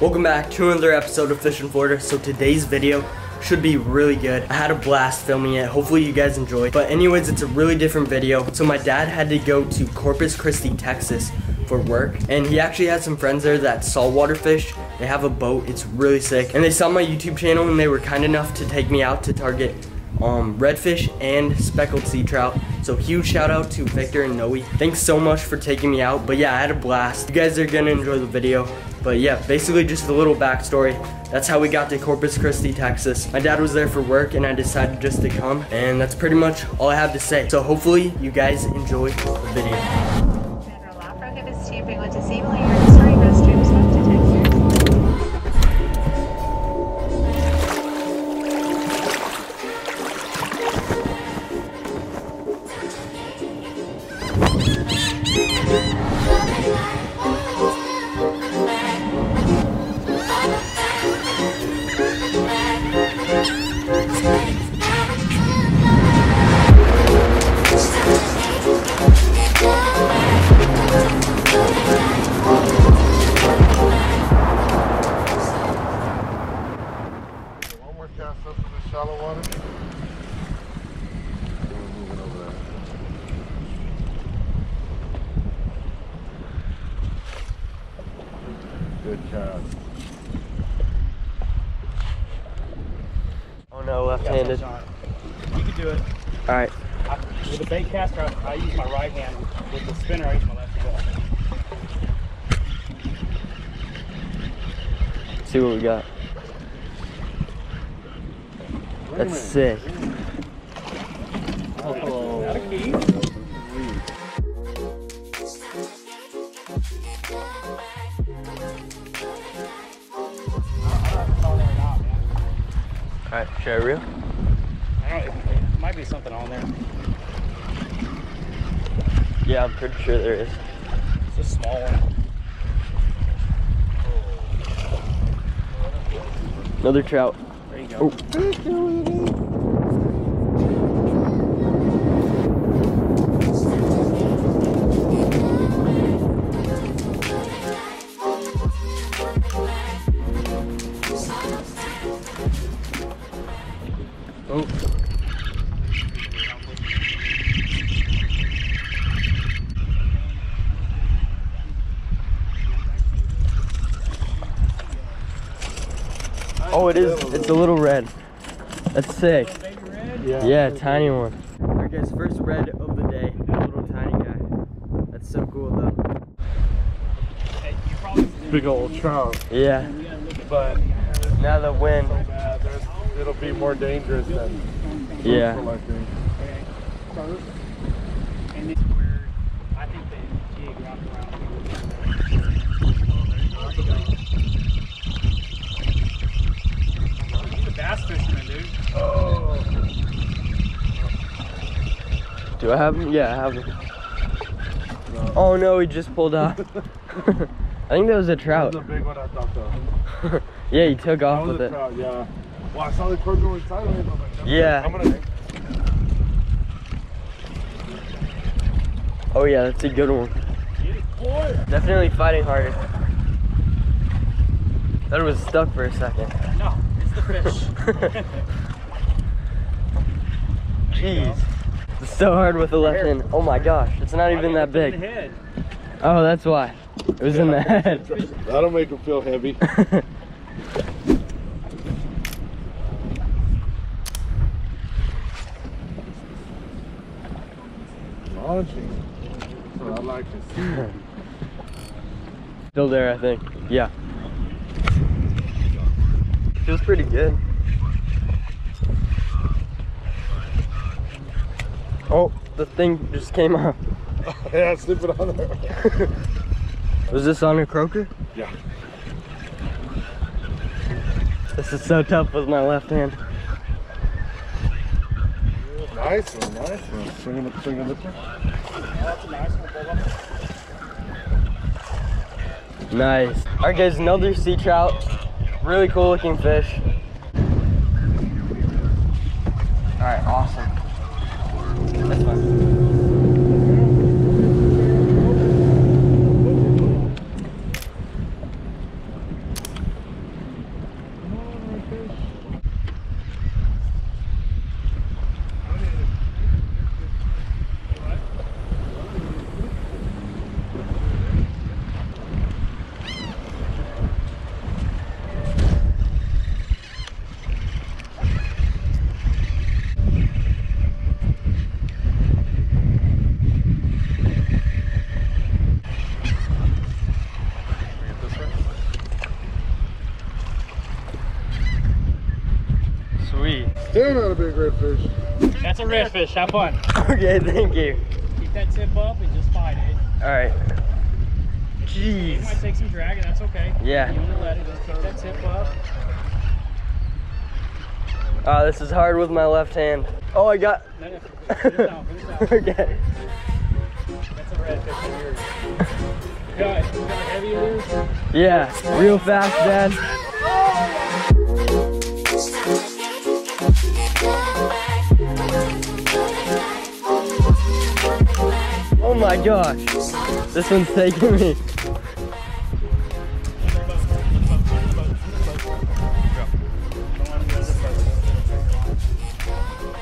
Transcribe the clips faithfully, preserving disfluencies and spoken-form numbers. Welcome back to another episode of Fish in Florida. So today's video should be really good. I had a blast filming it. Hopefully you guys enjoyed. But anyways, it's a really different video. So my dad had to go to Corpus Christi, Texas for work, and he actually had some friends there that saltwater fish. They have a boat, it's really sick. And they saw my YouTube channel and they were kind enough to take me out to target um, redfish and speckled sea trout. So huge shout out to Victor and Noe. Thanks so much for taking me out. But yeah, I had a blast. You guys are gonna enjoy the video. But yeah, basically just a little backstory. That's how we got to Corpus Christi, Texas. My dad was there for work and I decided just to come, and that's pretty much all I have to say. So hopefully you guys enjoy the video. Good job. Oh no, left-handed. You can do it. All right. I, with a bait caster, I, I use my right hand. With the spinner, I use my left hand. See what we got. That's sick. Oh. Is that a key? Alright, should I reel? I don't know, it might be something on there. Yeah, I'm pretty sure there is. It's a small one. Another trout. There you go. Oh. Oh. Oh, it is. It's a little red. That's sick. Yeah, yeah, tiny one. Alright, guys, first red of the day. That little tiny guy. That's so cool, though. Big old trout. Yeah. But now the wind. It'll be more dangerous than yeah. Collecting. And it's where I think they jig wrapped around. He's a bass fisherman, dude. Oh. Do I have him? Yeah, I have him. No. Oh no, he just pulled off. I think that was a trout. That was a big one I thought though. Yeah, he took that off with it. Trout, yeah. Well, I saw the cork going sideways. I'm like, I'm yeah. Gonna, I'm gonna... Oh yeah, that's a good one. Get it, boy. Definitely fighting harder. Thought it was stuck for a second. No, it's the fish. Jeez, it's so hard with the left hand. Oh my gosh, it's not even that big. Oh, that's why. It was yeah, in the head. That'll make him feel heavy. I'd like to see. Still there, I think. Yeah. Feels pretty good. Oh, the thing just came up. Oh, yeah, slip it on there. Was this on a croaker? Yeah. This is so tough with my left hand. Nice one, nice one. Swing it, swing it, Victor. Nice. Alright guys, another sea trout. Really cool looking fish. Alright, awesome. That's fun. Damn, that a big redfish. That's a redfish. Have fun. Okay, thank you. Keep that tip up and just fight it. All right. Jeez. It might take some drag, and that's okay. Yeah. You want to let it. Just keep that tip up. Uh, this is hard with my left hand. Oh, I got. No, no. Put it down, put it down. Okay. That's a redfish in yours. You got it. You got heavy in yours? Yeah. Real fast, Dad. Oh my gosh, this one's taking me. You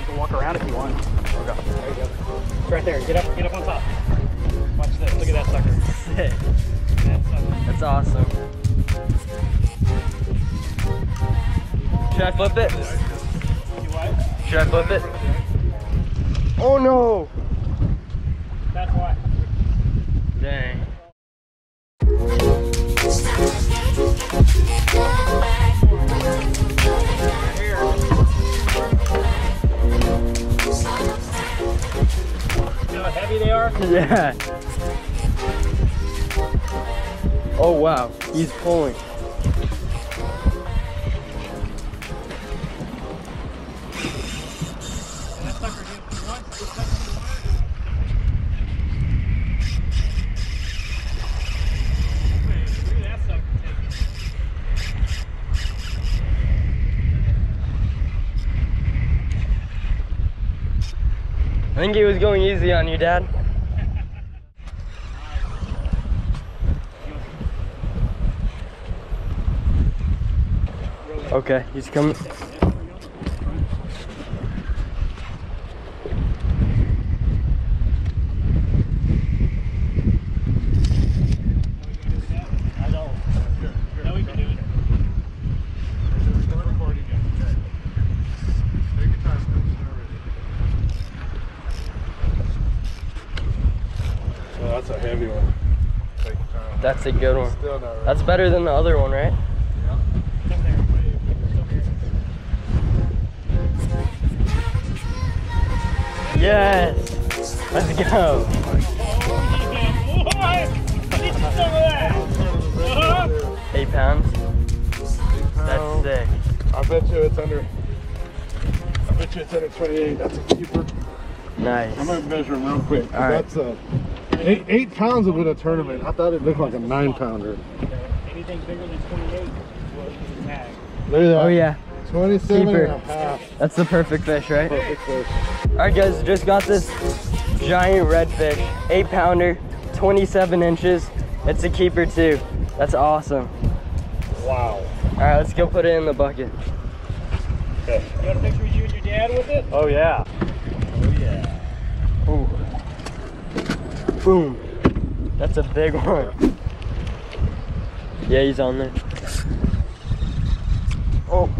can walk around if you want. There you go. It's right there. Get up, get up on top. Watch this. Look at that sucker. Sick. That sucker. That's awesome. Should I flip it? Should I flip it? Oh no! That's why. Dang. See how heavy they are? Yeah. Oh wow, he's pulling. I think he was going easy on you, Dad. Okay, he's coming. That's a good one. Still not right. That's better than the other one, right? Yeah. Come there. Come here. Yes! Let's go! What? Eight pounds? That's sick. I bet you it's under, I bet you it's under twenty-eight. That's a keeper. Nice. I'm going to measure them real quick. All right. That's a, Eight, eight pounds would win a tournament. I thought it looked like a nine pounder. Anything bigger than twenty-eight is a tag. Look at that. Oh yeah. twenty-seven and a half. That's the perfect fish, right? Perfect fish. Alright guys, just got this giant redfish. Eight pounder, twenty-seven inches. It's a keeper too. That's awesome. Wow. Alright, let's go put it in the bucket. Okay. You want a picture of you and your dad with it? Oh yeah. Oh yeah. Ooh. Boom. That's a big one. Yeah, he's on there. Oh.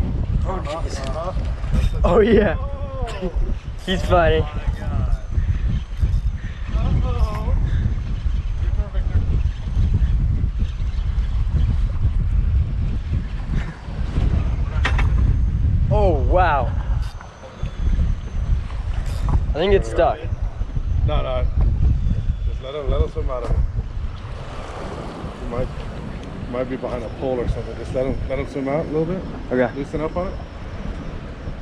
Oh, jeez. Oh, yeah. He's fighting. Oh, wow. I think it's stuck. No, no. Let him, let him swim out of it. He might, might be behind a pole or something. Just let him, let him swim out a little bit. Okay. Loosen up on it.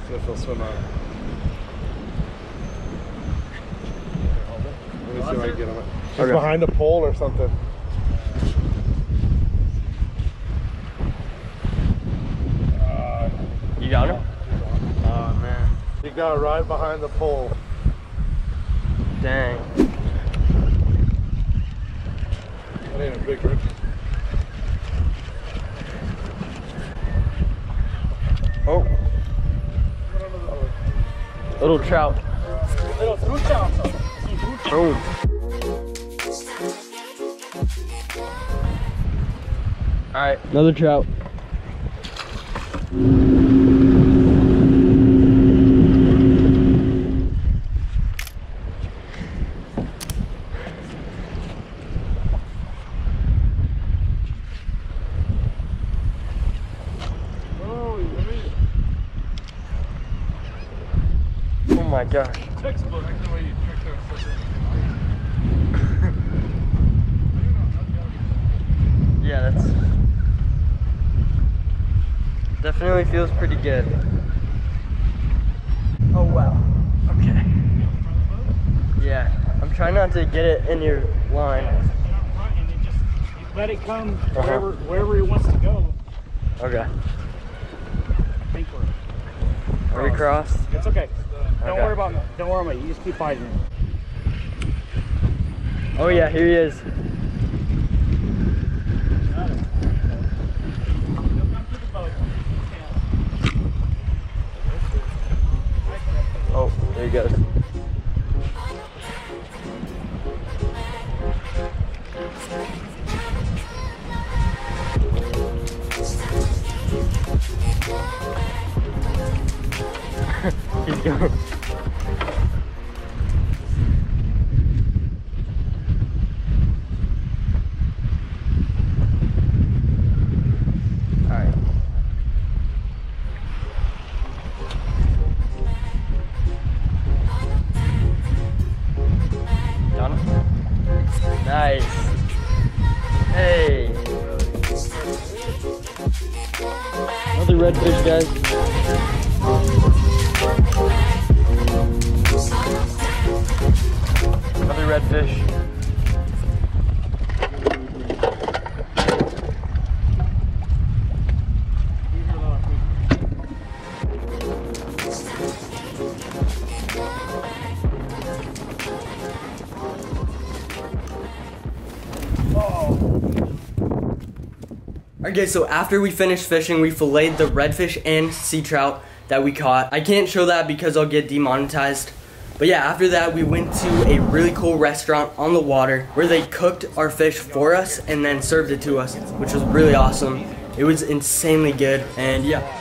See if he'll swim out. Let me see if I can get him out. He's okay. Behind a pole or something. Uh, you got him? Oh, man. He got right behind the pole. Dang. That ain't a big rip. Oh. Little trout. Little blue trout. Oh. Alright, another trout. my gosh. Textbook. Yeah, that's definitely feels pretty good. Oh wow. Okay. Yeah, I'm trying not to get it in your line. And you just let it come wherever wherever it wants to go. Okay. I think we're crossed. Are we crossed? It's okay. Don't okay. worry about me. Don't worry about me. You just keep fighting. Oh yeah, here he is. Oh, there he goes. He's going. Nice. Hey. Another redfish, guys. Another redfish. Okay, so after we finished fishing, we filleted the redfish and sea trout that we caught. I can't show that because I'll get demonetized. But yeah, after that, we went to a really cool restaurant on the water where they cooked our fish for us and then served it to us, which was really awesome. It was insanely good, and yeah.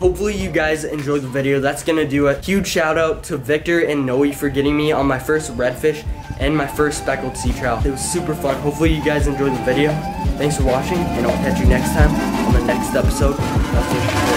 Hopefully you guys enjoyed the video. That's gonna do a huge shout out to Victor and Noe for getting me on my first redfish and my first speckled sea trout. It was super fun. Hopefully you guys enjoyed the video. Thanks for watching, and I'll catch you next time on the next episode of Fish in Florida.